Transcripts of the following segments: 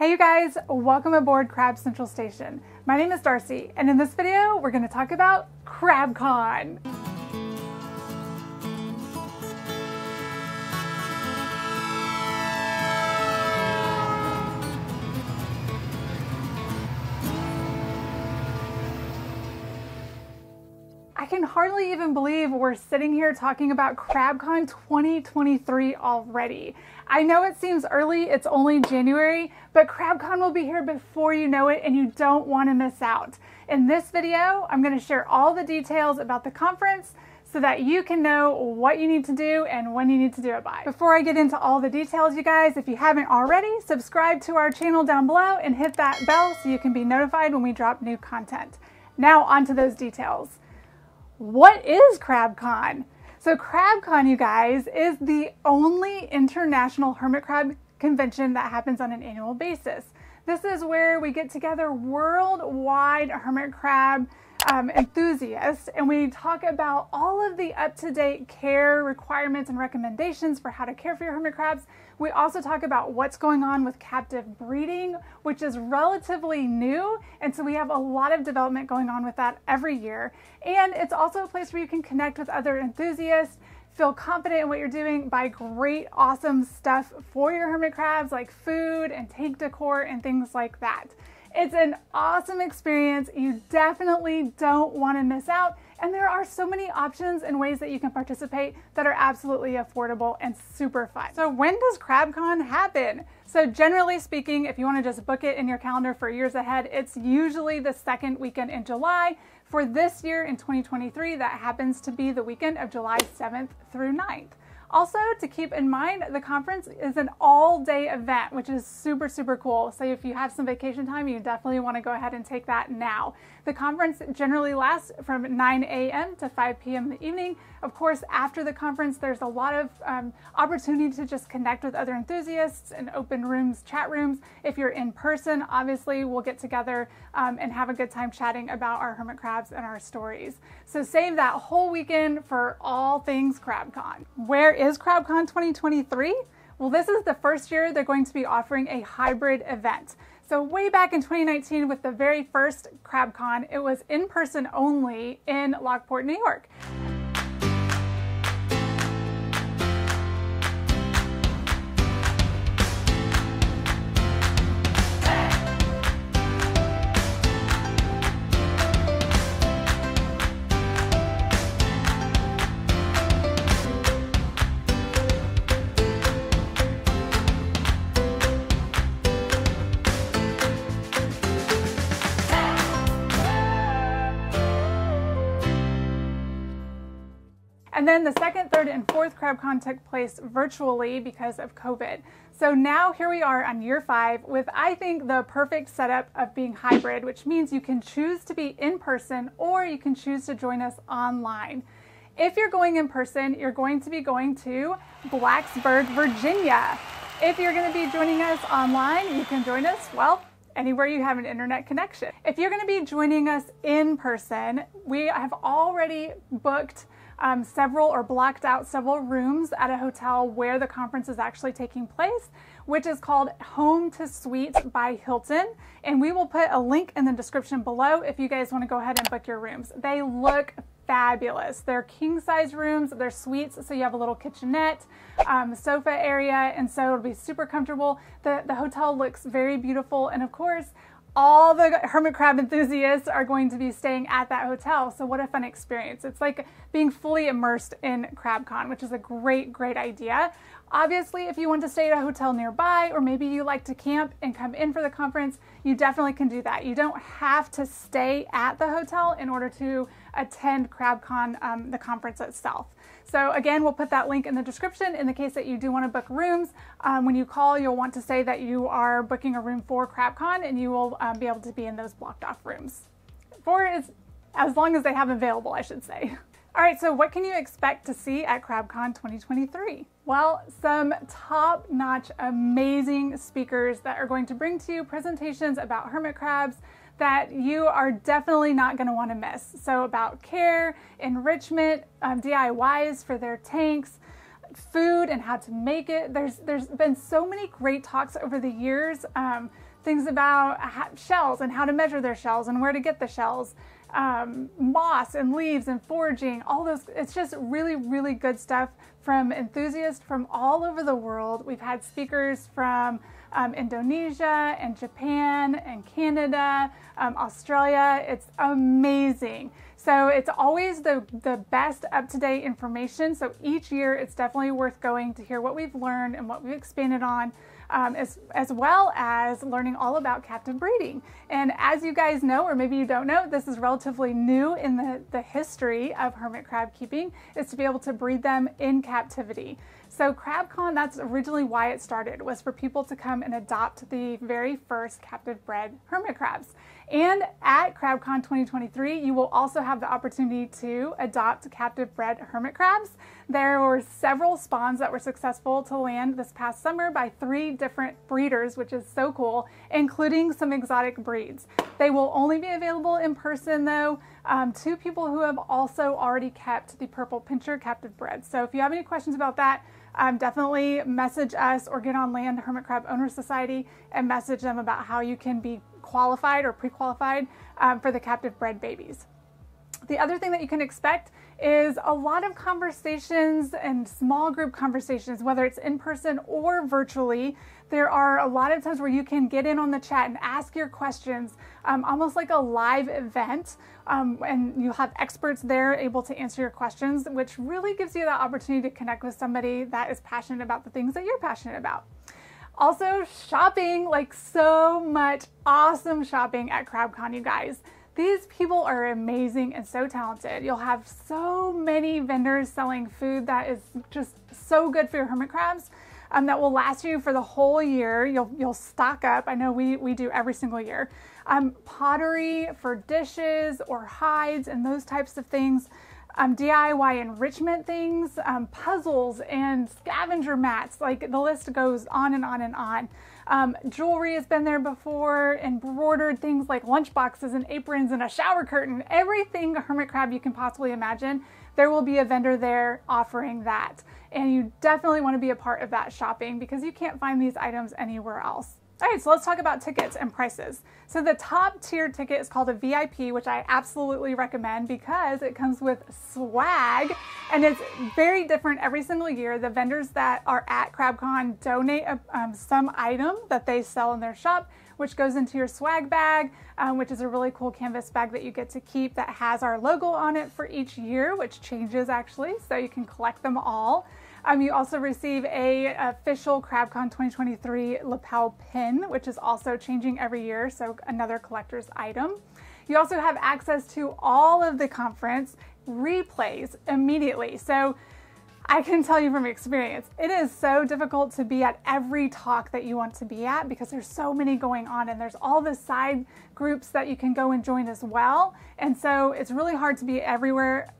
Hey you guys, welcome aboard Crab Central Station. My name is Darcy, and in this video, we're gonna talk about CrabCon. I can hardly even believe we're sitting here talking about CrabCon 2023 already. I know it seems early, it's only January, but CrabCon will be here before you know it and you don't want to miss out. In this video, I'm going to share all the details about the conference so that you can know what you need to do and when you need to do it by. Before I get into all the details, you guys, if you haven't already, subscribe to our channel down below and hit that bell so you can be notified when we drop new content. Now onto those details. What is CrabCon? So CrabCon, you guys, is the only international hermit crab convention that happens on an annual basis. This is where we get together worldwide hermit crab enthusiasts, and we talk about all of the up-to-date care requirements and recommendations for how to care for your hermit crabs. We also talk about what's going on with captive breeding, which is relatively new, and so we have a lot of development going on with that every year. And it's also a place where you can connect with other enthusiasts, feel confident in what you're doing, buy great, awesome stuff for your hermit crabs, like food and tank decor and things like that. It's an awesome experience. You definitely don't want to miss out. And there are so many options and ways that you can participate that are absolutely affordable and super fun. So when does CrabCon happen? So generally speaking, if you want to just book it in your calendar for years ahead, it's usually the second weekend in July. For this year in 2023, that happens to be the weekend of July 7th through 9th. Also, to keep in mind, the conference is an all-day event, which is super, super cool. So if you have some vacation time, you definitely want to go ahead and take that now. The conference generally lasts from 9 a.m. to 5 p.m. in the evening. Of course, after the conference, there's a lot of opportunity to just connect with other enthusiasts and open rooms, chat rooms. If you're in person, obviously, we'll get together and have a good time chatting about our hermit crabs and our stories. So save that whole weekend for all things CrabCon. Where is CrabCon 2023? Well, this is the first year they're going to be offering a hybrid event. So way back in 2019 with the very first CrabCon, it was in person only in Lockport, New York. And then the second, third, and fourth CrabCon took place virtually because of COVID. So now here we are on year 5 with, I think, the perfect setup of being hybrid, which means you can choose to be in person or you can choose to join us online. If you're going in person, you're going to be going to Blacksburg, Virginia. If you're going to be joining us online, you can join us, well, anywhere you have an internet connection. If you're going to be joining us in person, we have already booked blocked out several rooms at a hotel where the conference is actually taking place, which is called Home to Suites by Hilton. And we will put a link in the description below if you guys want to go ahead and book your rooms. They look fabulous. They're king-size rooms, they're suites, so you have a little kitchenette, sofa area, and so it'll be super comfortable. The hotel looks very beautiful, and of course, all the hermit crab enthusiasts are going to be staying at that hotel, so what a fun experience. It's like being fully immersed in CrabCon, which is a great, great idea. Obviously, if you want to stay at a hotel nearby, or maybe you like to camp and come in for the conference, you definitely can do that. You don't have to stay at the hotel in order to attend CrabCon, the conference itself. So again, we'll put that link in the description in the case that you do want to book rooms. When you call, you'll want to say that you are booking a room for CrabCon, and you will be able to be in those blocked off rooms for as long as they have available, I should say. All right, so what can you expect to see at CrabCon 2023? Well, some top-notch, amazing speakers that are going to bring to you presentations about hermit crabs that you are definitely not going to want to miss. So about care, enrichment, DIYs for their tanks, food and how to make it. There's been so many great talks over the years things about shells and how to measure their shells and where to get the shells, moss and leaves and foraging, all those. It's just really, really good stuff from enthusiasts from all over the world. We've had speakers from Indonesia and Japan and Canada, Australia. It's amazing. So it's always the best up-to-date information. So each year it's definitely worth going to hear what we've learned and what we've expanded on, as well as learning all about captive breeding. And as you guys know, or maybe you don't know, this is relatively new in the history of hermit crab keeping, is to be able to breed them in captivity. So CrabCon, that's originally why it started, was for people to come and adopt the very first captive bred hermit crabs. And at CrabCon 2023, you will also have the opportunity to adopt captive bred hermit crabs. There were several spawns that were successful to land this past summer by 3 different breeders, which is so cool, including some exotic breeds. They will only be available in person though, to people who have also already kept the Purple Pincher captive bred. So if you have any questions about that, definitely message us or get on Land Hermit Crab Owners Society and message them about how you can be qualified or pre-qualified for the captive bred babies. The other thing that you can expect is a lot of conversations and small group conversations, whether it's in person or virtually. There are a lot of times where you can get in on the chat and ask your questions, almost like a live event, and you'll have experts there able to answer your questions, which really gives you the opportunity to connect with somebody that is passionate about the things that you're passionate about. Also shopping, like so much awesome shopping at CrabCon, you guys. These people are amazing and so talented. You'll have so many vendors selling food that is just so good for your hermit crabs, that will last you for the whole year. You'll stock up. I know we do every single year. Pottery for dishes or hides and those types of things. DIY enrichment things, puzzles and scavenger mats, like the list goes on and on and on. Jewelry has been there before, embroidered things like lunch boxes and aprons and a shower curtain, everything a hermit crab you can possibly imagine. There will be a vendor there offering that. And you definitely want to be a part of that shopping because you can't find these items anywhere else. All right, so let's talk about tickets and prices. So the top tier ticket is called a VIP, which I absolutely recommend because it comes with swag and it's very different every single year. The vendors that are at CrabCon donate some item that they sell in their shop, which goes into your swag bag, which is a really cool canvas bag that you get to keep that has our logo on it for each year, which changes actually, so you can collect them all. You also receive a official CrabCon 2023 lapel pin, which is also changing every year, so another collector's item. You also have access to all of the conference replays immediately. So I can tell you from experience, it is so difficult to be at every talk that you want to be at because there's so many going on and there's all the side groups that you can go and join as well. And so it's really hard to be everywhere,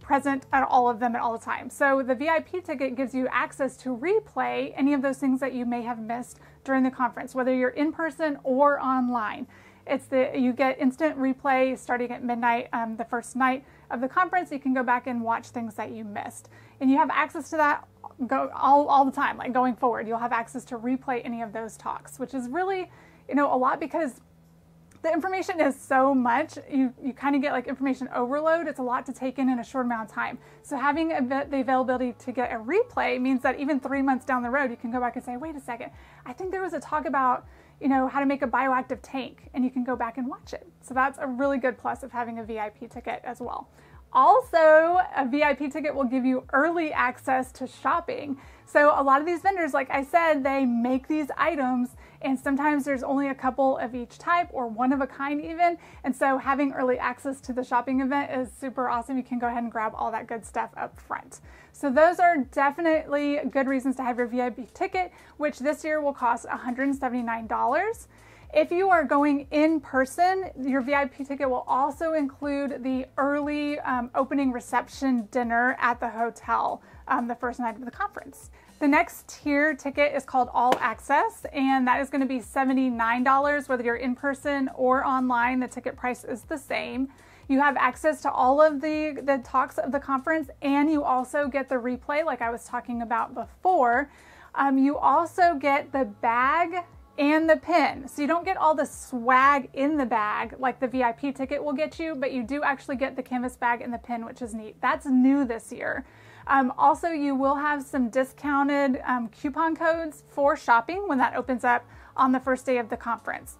present at all of them at all the time. So the VIP ticket gives you access to replay any of those things that you may have missed during the conference, whether you're in person or online. It's you get instant replay starting at midnight the first night of the conference. You can go back and watch things that you missed. And you have access to that all the time, like going forward. You'll have access to replay any of those talks, which is really, you know, a lot because the information is so much, you kind of get like information overload. It's a lot to take in a short amount of time. So having the availability to get a replay means that even 3 months down the road, you can go back and say, wait a second, I think there was a talk about, you know, how to make a bioactive tank, and you can go back and watch it. So that's a really good plus of having a VIP ticket as well. Also, a VIP ticket will give you early access to shopping. So a lot of these vendors, like I said, they make these items and sometimes there's only a couple of each type or one of a kind even. And so having early access to the shopping event is super awesome. You can go ahead and grab all that good stuff up front. So those are definitely good reasons to have your VIP ticket, which this year will cost $179. If you are going in person, your VIP ticket will also include the early opening reception dinner at the hotel the first night of the conference. The next tier ticket is called All Access, and that is going to be $79. Whether you're in person or online, the ticket price is the same. You have access to all of the talks of the conference, and you also get the replay like I was talking about before. You also get the bag and the pin. So you don't get all the swag in the bag like the VIP ticket will get you, but you do actually get the canvas bag and the pin, which is neat. That's new this year. Also, you will have some discounted coupon codes for shopping when that opens up on the first day of the conference.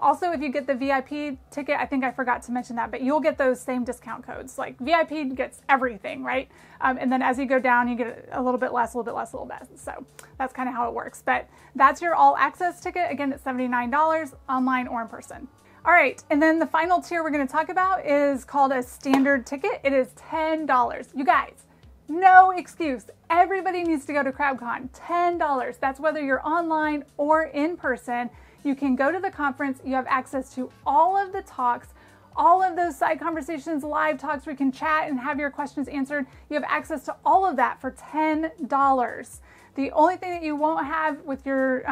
Also, if you get the VIP ticket, I think I forgot to mention that, but you'll get those same discount codes. Like VIP gets everything, right? And then as you go down, you get a little bit less, a little bit less, a little bit less. So that's kind of how it works. But that's your all access ticket. Again, it's $79 online or in person. All right, and then the final tier we're going to talk about is called a standard ticket. It is $10. You guys, no excuse. Everybody needs to go to CrabCon. $10. That's whether you're online or in person. You can go to the conference, you have access to all of the talks, all of those side conversations, live talks where you can chat and have your questions answered. You have access to all of that for $10. The only thing that you won't have with your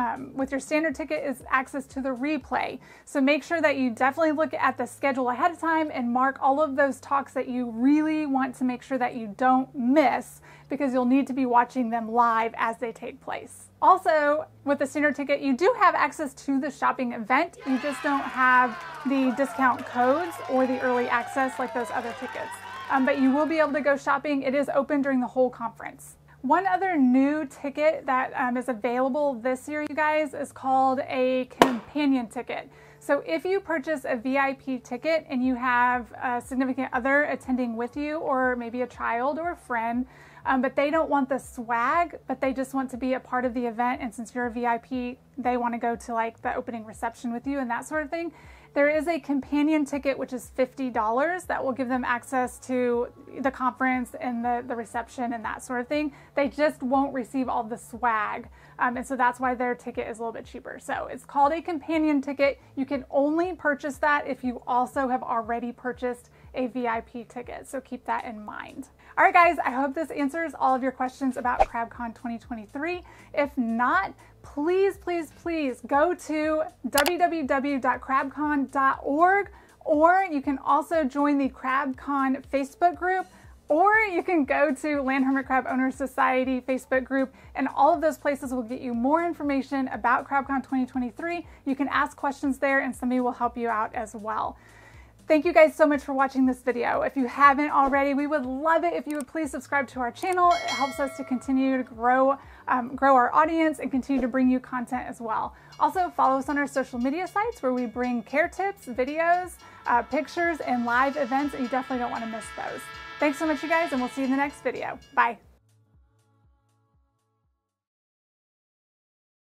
standard ticket is access to the replay. So make sure that you definitely look at the schedule ahead of time and mark all of those talks that you really want to make sure that you don't miss, because you'll need to be watching them live as they take place. Also, with the standard ticket, you do have access to the shopping event. You just don't have the discount codes or the early access like those other tickets. But you will be able to go shopping. It is open during the whole conference. One other new ticket that is available this year, you guys, is called a companion ticket. So if you purchase a VIP ticket and you have a significant other attending with you, or maybe a child or a friend, but they don't want the swag, but they just want to be a part of the event, and since you're a VIP, they want to go to like the opening reception with you and that sort of thing, there is a companion ticket, which is $50, that will give them access to the conference and the reception and that sort of thing. They just won't receive all the swag. And so that's why their ticket is a little bit cheaper. So it's called a companion ticket. You can only purchase that if you also have already purchased a VIP ticket. So keep that in mind. All right, guys, I hope this answers all of your questions about CrabCon 2023. If not, please, please, please go to www.crabcon.org, or you can also join the CrabCon Facebook group, or you can go to Land Hermit Crab Owners Society Facebook group, and all of those places will get you more information about CrabCon 2023. You can ask questions there and somebody will help you out as well. Thank you guys so much for watching this video. If you haven't already, we would love it if you would please subscribe to our channel. It helps us to continue to grow our audience and continue to bring you content as well. Also, follow us on our social media sites where we bring care tips, videos, pictures, and live events, and you definitely don't want to miss those. Thanks so much, you guys, and we'll see you in the next video. Bye.